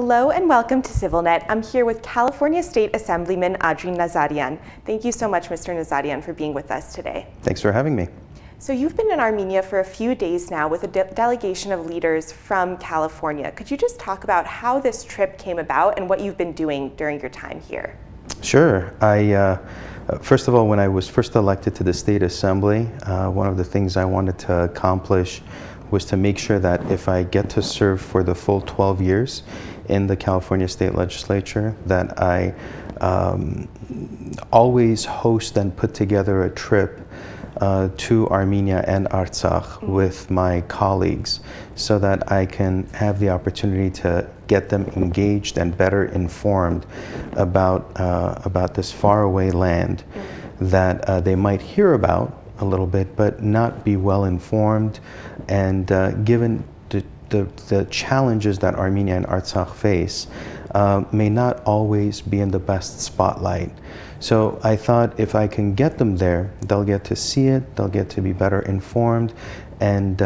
Hello and welcome to CivilNet. I'm here with California State Assemblyman Adrin Nazarian. Thank you so much, Mr. Nazarian, for being with us today. Thanks for having me. So you've been in Armenia for a few days now with a delegation of leaders from California. Could you just talk about how this trip came about and what you've been doing during your time here? Sure. First of all, when I was first elected to the State Assembly, one of the things I wanted to accomplish was to make sure that if I get to serve for the full 12 years in the California State Legislature, that I always host and put together a trip to Armenia and Artsakh with my colleagues so that I can have the opportunity to get them engaged and better informed about this faraway land that they might hear about a little bit, but not be well informed, and given the challenges that Armenia and Artsakh face, may not always be in the best spotlight. So I thought if I can get them there, they'll get to see it, they'll get to be better informed, and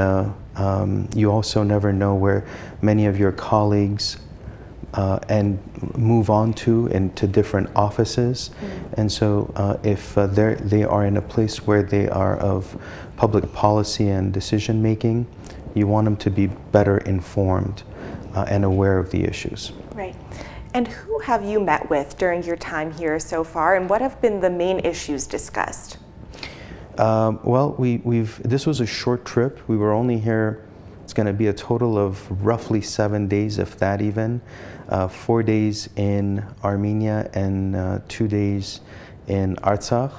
you also never know where many of your colleagues and move on to into different offices. And so if they are in a place where they are of public policy and decision making, you want them to be better informed and aware of the issues. Right. And who have you met with during your time here so far, and what have been the main issues discussed? Well, this was a short trip. We were only here. It's going to be a total of roughly 7 days, if that even. 4 days in Armenia and 2 days in Artsakh.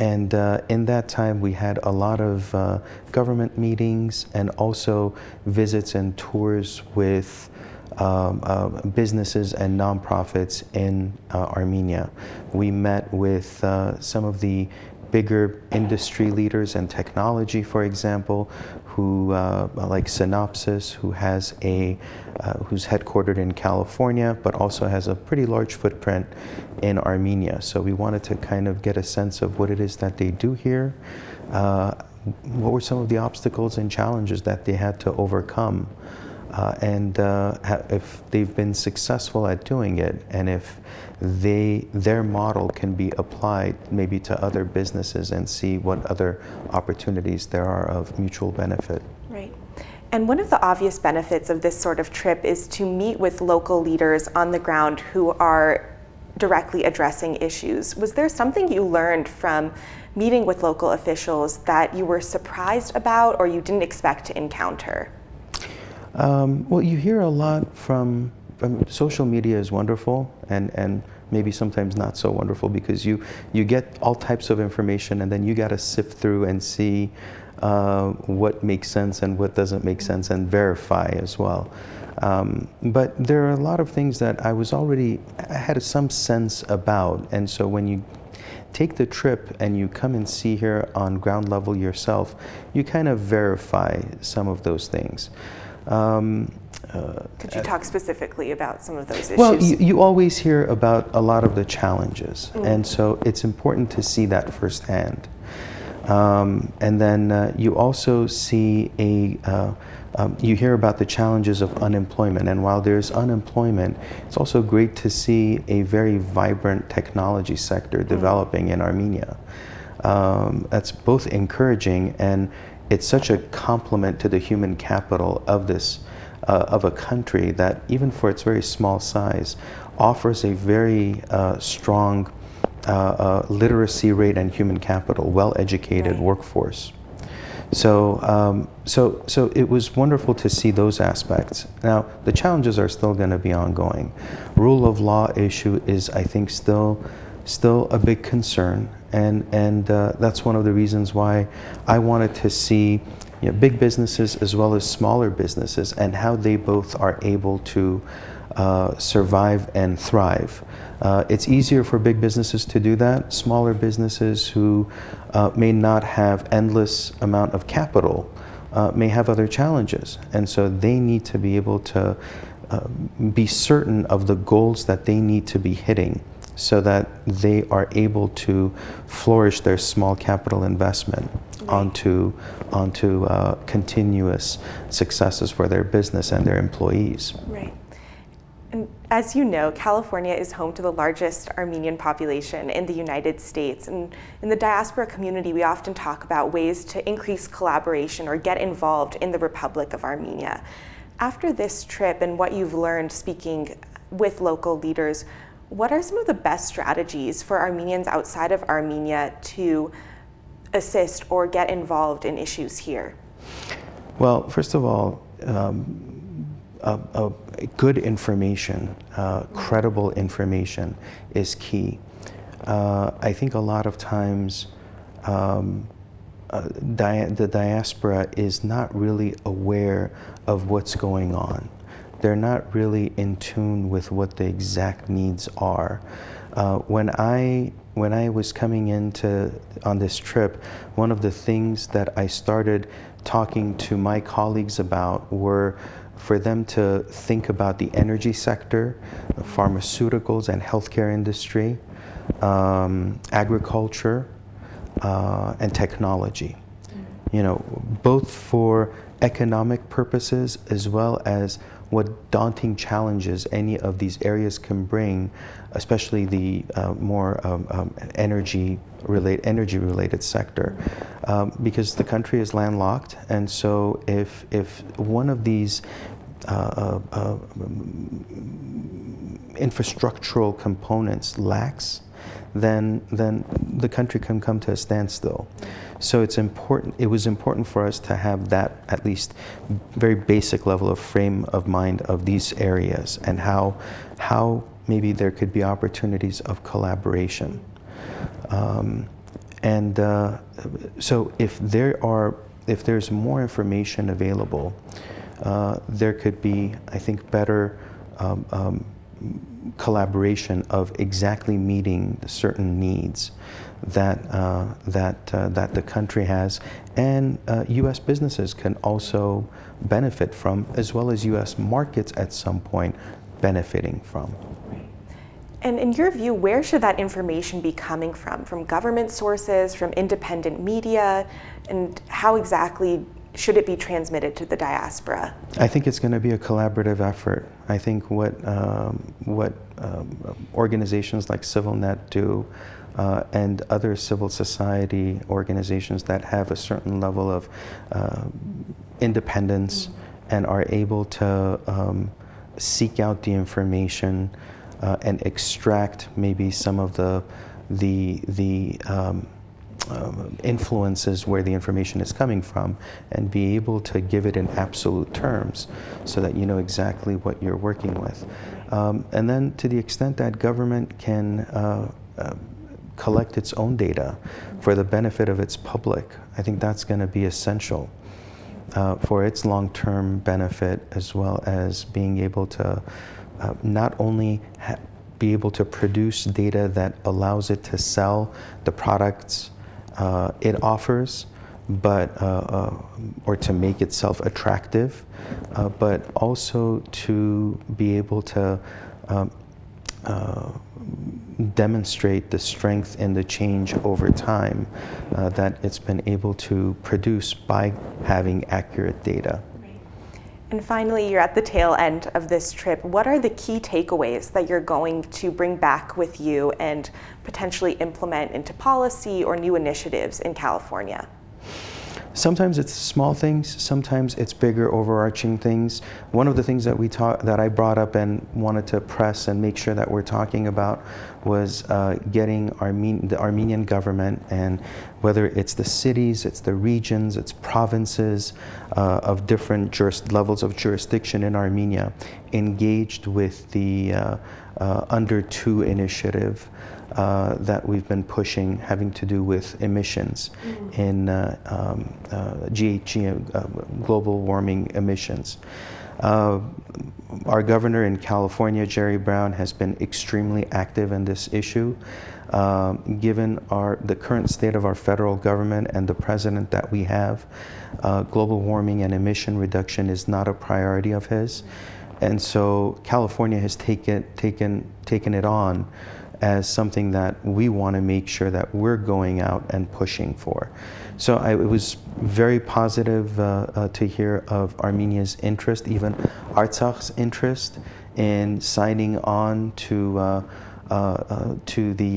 In that time, we had a lot of government meetings and also visits and tours with businesses and nonprofits in Armenia. We met with some of the bigger industry leaders and technology, for example, who like Synopsys, who has who's headquartered in California, but also has a pretty large footprint in Armenia. So we wanted to kind of get a sense of what it is that they do here. What were some of the obstacles and challenges that they had to overcome? If they've been successful at doing it, and if their model can be applied maybe to other businesses and see what other opportunities there are of mutual benefit. Right. And one of the obvious benefits of this sort of trip is to meet with local leaders on the ground who are directly addressing issues. Was there something you learned from meeting with local officials that you were surprised about or you didn't expect to encounter? Well, you hear a lot from social media is wonderful and maybe sometimes not so wonderful, because you get all types of information and then you got to sift through and see what makes sense and what doesn't make sense and verify as well. But there are a lot of things that I had some sense about, and so when you take the trip and you come and see here on ground level yourself, you kind of verify some of those things. Could you talk specifically about some of those issues? Well, you always hear about a lot of the challenges, and so it's important to see that firsthand. And then you also see you hear about the challenges of unemployment, and while there's unemployment, it's also great to see a very vibrant technology sector developing in Armenia. That's both encouraging, and it's such a compliment to the human capital of this, of a country that, even for its very small size, offers a very strong literacy rate and human capital, well-educated workforce. So, so it was wonderful to see those aspects. Now, the challenges are still going to be ongoing. Rule of law issue is, I think, still a big concern, and that's one of the reasons why I wanted to see big businesses as well as smaller businesses and how they both are able to survive and thrive. It's easier for big businesses to do that. Smaller businesses who may not have endless amount of capital may have other challenges, and so they need to be able to be certain of the goals that they need to be hitting so that they are able to flourish their small capital investment onto continuous successes for their business and their employees. Right. And as you know, California is home to the largest Armenian population in the United States. And in the diaspora community, we often talk about ways to increase collaboration or get involved in the Republic of Armenia. After this trip and what you've learned speaking with local leaders, what are some of the best strategies for Armenians outside of Armenia to assist or get involved in issues here? Well, first of all, good information, credible information is key. I think a lot of times the diaspora is not really aware of what's going on. They're not really in tune with what the exact needs are. When I was coming on this trip, one of the things that I started talking to my colleagues about were for them to think about the energy sector, the pharmaceuticals and healthcare industry, agriculture, and technology. Mm-hmm. You know, both for economic purposes as well as what daunting challenges any of these areas can bring, especially the more energy-related sector, because the country is landlocked, and so if one of these infrastructural components lacks, then the country can come to a standstill. So it's important. It was important for us to have that at least very basic level of frame of mind of these areas and how maybe there could be opportunities of collaboration. So if there's more information available, there could be, I think, better collaboration of exactly meeting the certain needs that the country has, and U.S. businesses can also benefit from, as well as U.S. markets at some point benefiting from. And in your view, where should that information be coming from? From government sources, from independent media, and how exactly should it be transmitted to the diaspora? I think it's going to be a collaborative effort. I think what organizations like CivilNet do and other civil society organizations that have a certain level of independence and are able to seek out the information and extract maybe some of the influences where the information is coming from and be able to give it in absolute terms so that you know exactly what you're working with. And then to the extent that government can collect its own data for the benefit of its public, I think that's going to be essential for its long-term benefit, as well as being able to not only be able to produce data that allows it to sell the products it offers, but or to make itself attractive, but also to be able to demonstrate the strength and the change over time that it's been able to produce by having accurate data. Right. And finally, you're at the tail end of this trip. What are the key takeaways that you're going to bring back with you and potentially implement into policy or new initiatives in California? Sometimes it's small things, sometimes it's bigger overarching things. One of the things that I brought up and wanted to press and make sure that we're talking about was getting the Armenian government, and whether it's the cities, it's the regions, it's provinces of different levels of jurisdiction in Armenia, engaged with the Under 2 initiative that we've been pushing, having to do with emissions in GHG, global warming emissions. Our governor in California, Jerry Brown, has been extremely active in this issue. Given the current state of our federal government and the president that we have, global warming and emission reduction is not a priority of his. And so California has taken it on as something that we want to make sure that we're going out and pushing for. So it was very positive to hear of Armenia's interest, even Artsakh's interest in signing on to the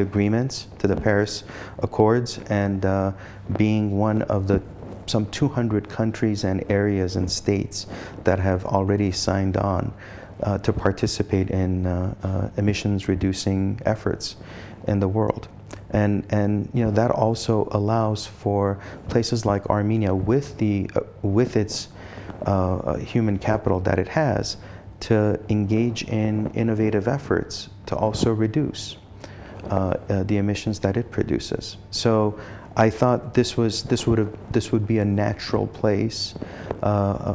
agreements, to the Paris Accords, and being one of the some 200 countries and areas and states that have already signed on to participate in emissions reducing efforts in the world. And you know, that also allows for places like Armenia, with the with its human capital that it has, to engage in innovative efforts to also reduce the emissions that it produces. So I thought this would be a natural place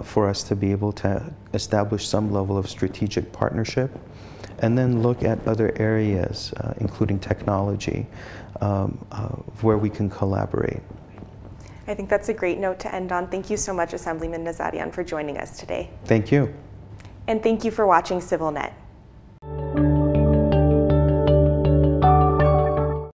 for us to be able to establish some level of strategic partnership, and then look at other areas, including technology, where we can collaborate. I think that's a great note to end on. Thank you so much, Assemblyman Nazarian, for joining us today. Thank you. And thank you for watching CivilNet.